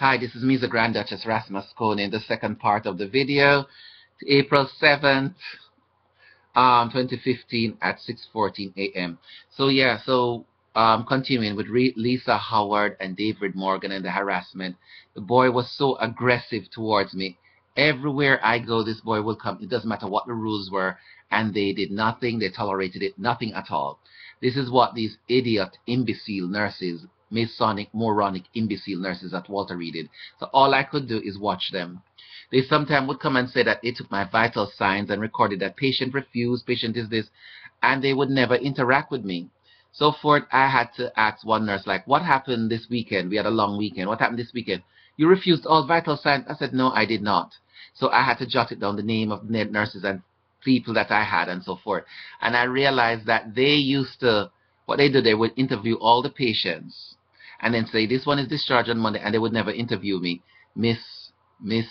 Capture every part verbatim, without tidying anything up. Hi, this is me, the Grand Duchess Rasmus Kohn, in the second part of the video. April seventh, um, twenty fifteen at six fourteen a m So yeah, so um, continuing with Re Lisa Howard and David Morgan and the harassment. The boy was so aggressive towards me. Everywhere I go, this boy will come. It doesn't matter what the rules were, and they did nothing. They tolerated it, nothing at all. This is what these idiot, imbecile nurses, Masonic, moronic, imbecile nurses at Walter Reed did. So all I could do is watch them. They sometimes would come and say that they took my vital signs and recorded that patient refused, patient is this, and they would never interact with me. So forth, I had to ask one nurse, like, what happened this weekend? We had a long weekend. What happened this weekend? You refused all vital signs. I said, no, I did not. So I had to jot it down, the name of nurses and people that I had and so forth. And I realized that they used to, what they did, they would interview all the patients and then say, this one is discharged on Monday, and they would never interview me. Miss, Miss,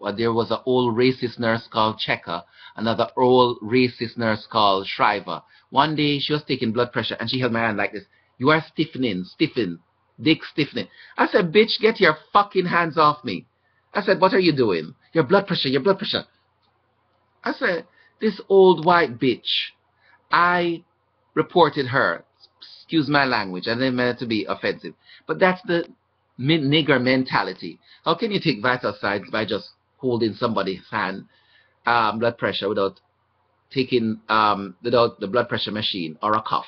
well, there was an old racist nurse called Checker, another old racist nurse called Shriver. One day, she was taking blood pressure, and she held my hand like this. You are stiffening, stiffen, dick stiffening. I said, bitch, get your fucking hands off me. I said, what are you doing? Your blood pressure, your blood pressure. I said, this old white bitch, I reported her. Excuse my language, I didn't mean it to be offensive. But that's the nigger mentality. How can you take vital signs by just holding somebody's hand, um, blood pressure, without taking, um, without the blood pressure machine or a cuff?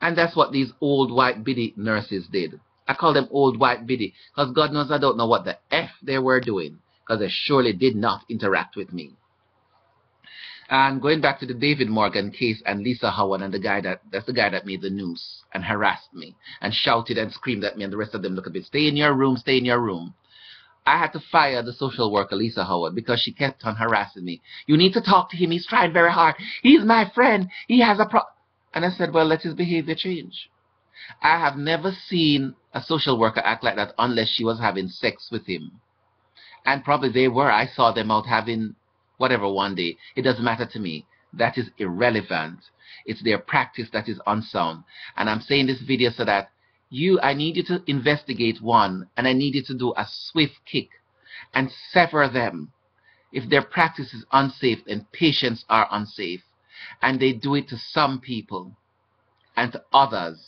And that's what these old white biddy nurses did. I call them old white biddy because God knows I don't know what the F they were doing, because they surely did not interact with me. And going back to the David Morgan case and Lisa Howard and the guy that, that's the guy that made the news and harassed me and shouted and screamed at me, and the rest of them look at me, stay in your room, stay in your room. I had to fire the social worker, Lisa Howard, because she kept on harassing me. You need to talk to him. He's trying very hard. He's my friend. He has a pro... And I said, well, let his behavior change. I have never seen a social worker act like that unless she was having sex with him. And probably they were. I saw them out having... whatever one day, it doesn't matter to me. That is irrelevant. It's their practice that is unsound. And I'm saying this video so that you, I need you to investigate one, and I need you to do a swift kick and sever them. If their practice is unsafe, then patients are unsafe. And they do it to some people and to others.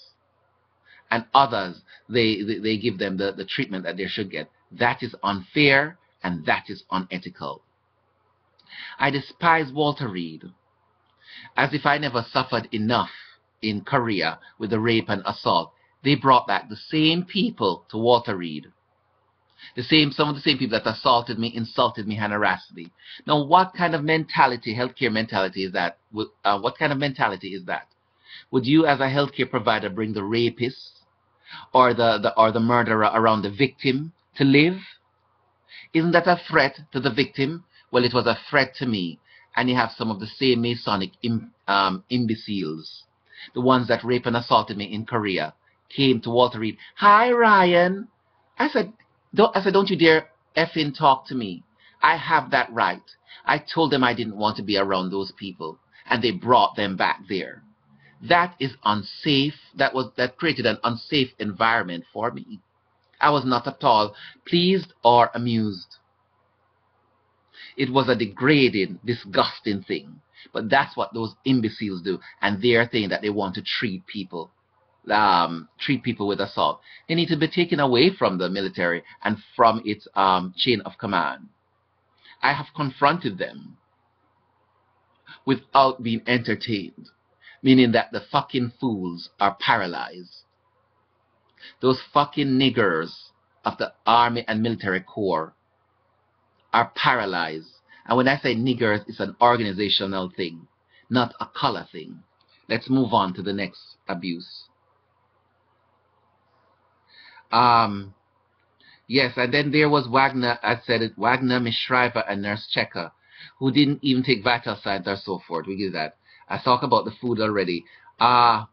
And others, they, they, they give them the, the treatment that they should get. That is unfair, and that is unethical. I despise Walter Reed, as if I never suffered enough in Korea with the rape and assault. They brought back the same people to Walter Reed. The same, some of the same people that assaulted me, insulted me, and harassed me. Now, what kind of mentality, healthcare mentality is that? Uh, what kind of mentality is that? Would you, as a healthcare provider, bring the rapist or the, the or the murderer around the victim to live? Isn't that a threat to the victim? Well, it was a threat to me, and you have some of the same Masonic im, um, imbeciles, the ones that raped and assaulted me in Korea, came to Walter Reed. Hi, Ryan. I said, don't, I said, don't you dare effing talk to me. I have that right. I told them I didn't want to be around those people, and they brought them back there. That is unsafe. That was that created an unsafe environment for me. I was not at all pleased or amused. It was a degrading, disgusting thing. But that's what those imbeciles do. And they're saying that they want to treat people, um, treat people with assault. They need to be taken away from the military and from its um, chain of command. I have confronted them without being entertained, meaning that the fucking fools are paralyzed. Those fucking niggers of the Army and Military Corps are paralyzed. And when I say niggers, it's an organizational thing, not a color thing. Let's move on to the next abuse. Um, yes, and then there was Wagner, I said it, Wagner, Miss Shriver, and Nurse Checker, who didn't even take vital signs or so forth. We give that. I talked about the food already. Uh,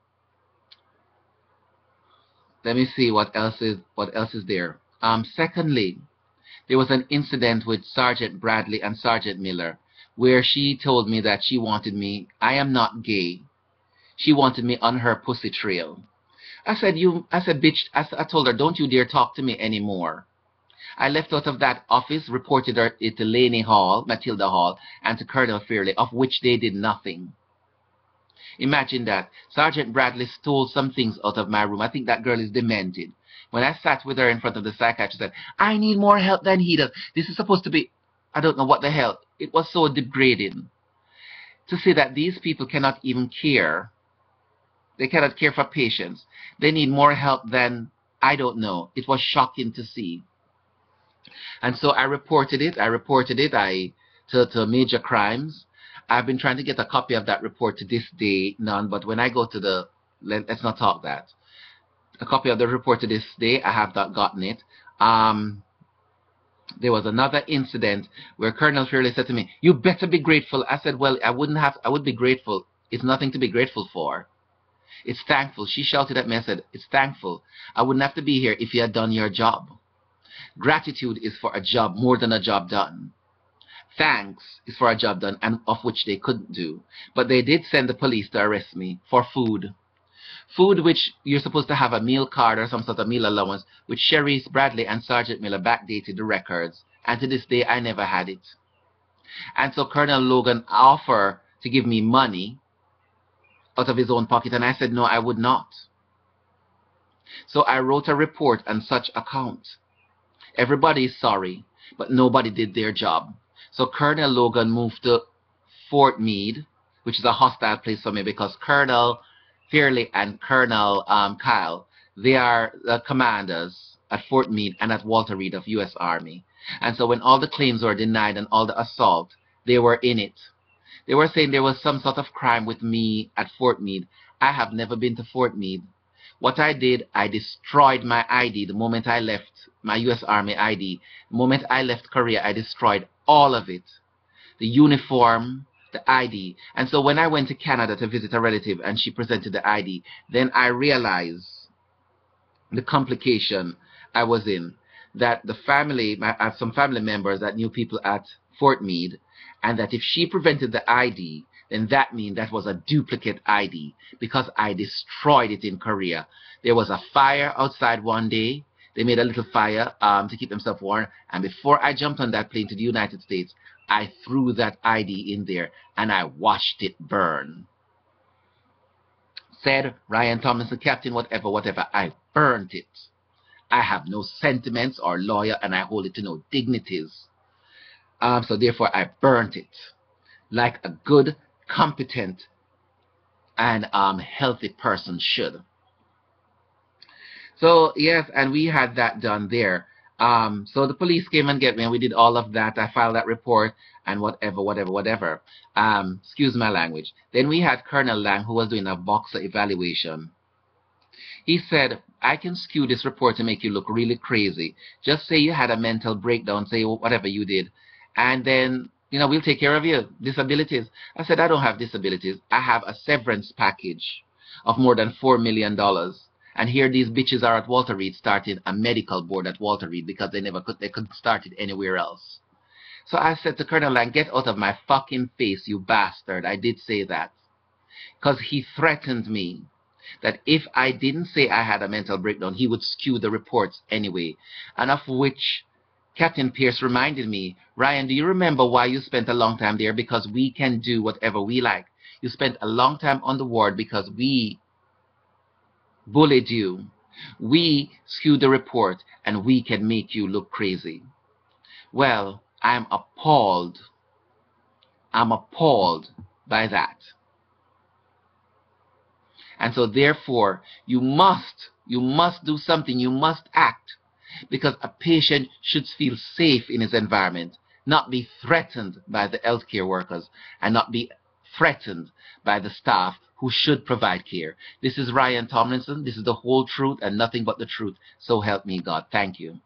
let me see what else is, what else is there. Um, secondly, there was an incident with Sergeant Bradley and Sergeant Miller where she told me that she wanted me, I am not gay. She wanted me on her pussy trail. I said, you, I said, bitch, I, I told her, don't you dare talk to me anymore. I left out of that office, reported her, it to Laney Hall, Matilda Hall, and to Colonel Fairley, of which they did nothing. Imagine that. Sergeant Bradley stole some things out of my room. I think that girl is demented. When I sat with her in front of the psychiatrist, I said, I need more help than he does. This is supposed to be, I don't know what the hell. It was so degrading to say that these people cannot even care. They cannot care for patients. They need more help than, I don't know. It was shocking to see. And so I reported it. I reported it I to, to Major Crimes. I've been trying to get a copy of that report to this day, none, but when I go to the, let, let's not talk that. A copy of the report to this day, I have not gotten it. Um, there was another incident where Colonel Fairley said to me, you better be grateful. I said, well, I wouldn't have, I would be grateful. It's nothing to be grateful for. It's thankful. She shouted at me and said, it's thankful. I wouldn't have to be here if you had done your job. Gratitude is for a job, more than a job done. Thanks is for a job done, and of which they couldn't do. But they did send the police to arrest me for food. Food which you're supposed to have a meal card or some sort of meal allowance, which Sheriff Bradley and Sergeant Miller backdated the records. And to this day, I never had it. And so Colonel Logan offered to give me money out of his own pocket, and I said, no, I would not. So I wrote a report on such account. Everybody is sorry, but nobody did their job. So Colonel Logan moved to Fort Meade, which is a hostile place for me because Colonel Fairley and Colonel um, Kyle, they are the commanders at Fort Meade and at Walter Reed of U S Army. And so when all the claims were denied and all the assault, they were in it. They were saying there was some sort of crime with me at Fort Meade. I have never been to Fort Meade. What I did, I destroyed my I D the moment I left, my U S Army I D. The moment I left Korea, I destroyed all of it. The uniform, the I D. And so when I went to Canada to visit a relative and she presented the I D, then I realized the complication I was in. That the family, I have some family members that knew people at Fort Meade, and that if she presented the I D, then that means that was a duplicate I D because I destroyed it in Korea. There was a fire outside one day. They made a little fire um, to keep themselves warm. And before I jumped on that plane to the United States, I threw that I D in there and I watched it burn. Said Ryan Thomas, the captain, whatever, whatever, I burned it. I have no sentiments or lawyer and I hold it to no dignities. Um, so therefore, I burnt it like a good, competent, and um, healthy person should. So, yes, and we had that done there. Um, so the police came and get me, and we did all of that. I filed that report, and whatever, whatever, whatever. Um, excuse my language. Then we had Colonel Lang, who was doing a boxer evaluation. He said, I can skew this report to make you look really crazy. Just say you had a mental breakdown, say whatever you did, and then, you know, we'll take care of you. Disabilities. I said, I don't have disabilities. I have a severance package of more than four million dollars. And here these bitches are at Walter Reed starting a medical board at Walter Reed because they never could, they couldn't start it anywhere else. So I said to Colonel Lang, get out of my fucking face, you bastard. I did say that. Because he threatened me that if I didn't say I had a mental breakdown, he would skew the reports anyway. And of which Captain Pierce reminded me, Ryan, do you remember why you spent a long time there? Because we can do whatever we like. You spent a long time on the ward because we bullied you, we skewed the report, and we can make you look crazy. Well, I'm appalled. I'm appalled by that. And so therefore, you must, you must do something, you must act, because a patient should feel safe in his environment, not be threatened by the healthcare workers, and not be threatened by the staff who should provide care. This is Ryan Tomlinson. This is the whole truth and nothing but the truth. So help me God. Thank you.